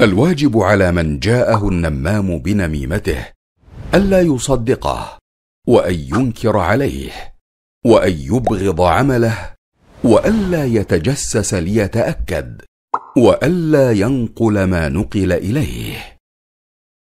الواجب على من جاءه النمام بنميمته ألا يصدقه، وأن ينكر عليه، وأن يبغض عمله، وألا يتجسس ليتأكد، وألا ينقل ما نقل إليه.